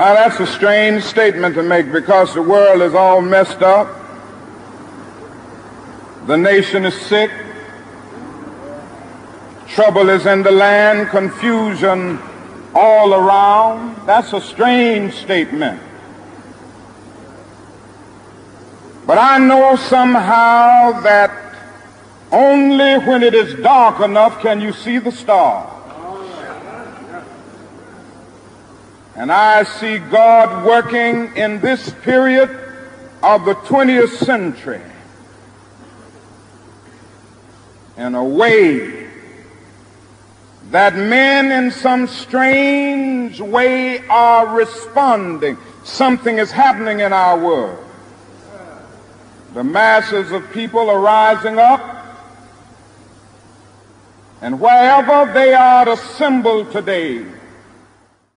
Now that's a strange statement to make, because the world is all messed up. The nation is sick. Trouble is in the land, confusion all around. That's a strange statement. But I know somehow that only when it is dark enough can you see the stars. And I see God working in this period of the 20th century in a way that men in some strange way are responding. Something is happening in our world. The masses of people are rising up, and wherever they are assembled today,